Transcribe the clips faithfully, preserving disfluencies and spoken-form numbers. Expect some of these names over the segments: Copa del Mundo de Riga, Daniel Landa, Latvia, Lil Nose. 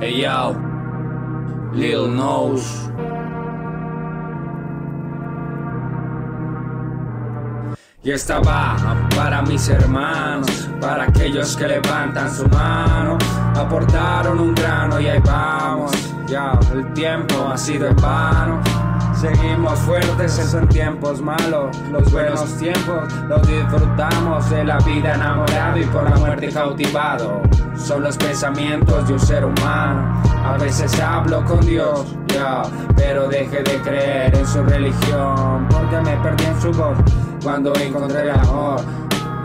Hey yo, Lil Nose. Y esta va para mis hermanos, para aquellos que levantan su mano, aportaron un grano y ahí vamos. Ya, el tiempo ha sido en vano. Seguimos fuertes en tiempos malos. Los buenos tiempos los disfrutamos, de la vida enamorado y por la muerte cautivado. Son los pensamientos de un ser humano. A veces hablo con Dios, yeah, pero dejé de creer en su religión, porque me perdí en su voz cuando encontré el amor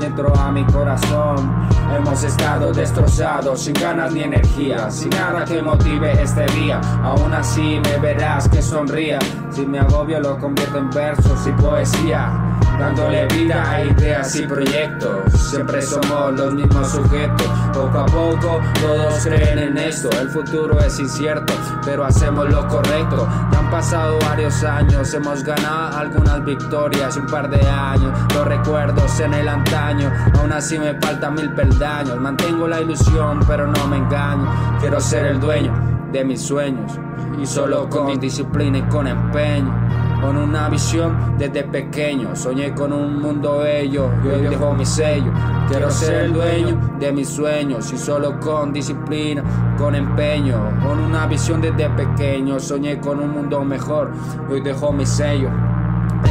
y entró a mi corazón. Hemos estado destrozados, sin ganas ni energía, sin nada que motive este día. Aún así me verás que sonría, si me agobio lo convierto en versos y poesía, dándole vida a ideas y proyectos. Siempre somos los mismos sujetos, poco a poco todos creen en esto. El futuro es incierto, pero hacemos lo correcto. Ya han pasado varios años, hemos ganado algunas victorias y un par de años, los recuerdos en el antaño. Aún así me faltan mil peldaños. Mantengo la ilusión, pero no me engaño. Quiero ser el dueño de mis sueños, y solo con disciplina y con empeño, con una visión desde pequeño. Soñé con un mundo bello y hoy dejo mi sello. Quiero ser el dueño de mis sueños, y solo con disciplina, con empeño, con una visión desde pequeño. Soñé con un mundo mejor y hoy dejo mi sello.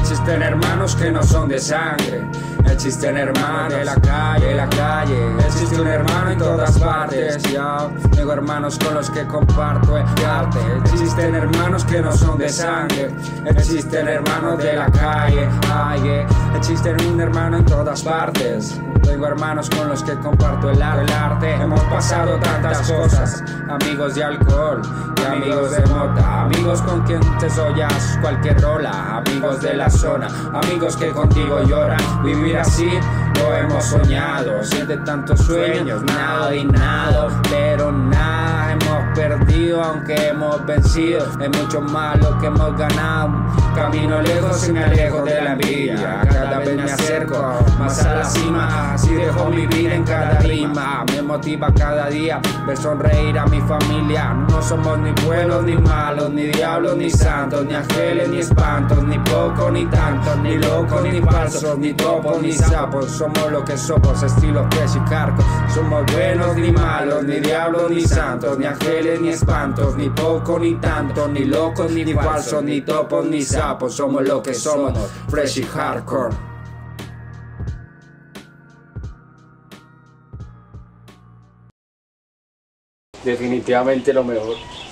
Existen hermanos que no son de sangre, existen hermanos de la calle, de la calle. Existe un hermano en todas partes, yeah. Tengo hermanos con los que comparto el arte. Existen hermanos que no son de sangre, existen hermanos de la calle, calle. Existen un hermano en todas partes, tengo hermanos con los que comparto el arte. Hemos pasado tantas cosas, amigos de alcohol y amigos de mota, amigos con quien te soñas cualquier rola, amigos de la zona, amigos que contigo lloran. Vivir así lo hemos soñado, siente tantos sueños, nada y nada, pero nada hemos perdido, aunque hemos vencido, es mucho más lo que hemos ganado. Camino lejos y me alejo de la envidia, cada vez me acerco más a la cima, así dejo mi vida en cada rima. Me motiva cada día ver sonreír a mi familia. No somos ni buenos ni malos, ni diablos ni santos, ni ángeles ni espantos, ni poco ni tanto, ni locos ni falsos, ni topos ni sapos. Somos lo que somos, estilos pez y carcos. Somos buenos ni malos, ni diablos ni santos, ni ángeles ni espantos, ni poco ni tanto, ni locos ni, ni falsos, ni topos ni sapos. Somos lo que somos, fresh y hardcore. Definitivamente lo mejor.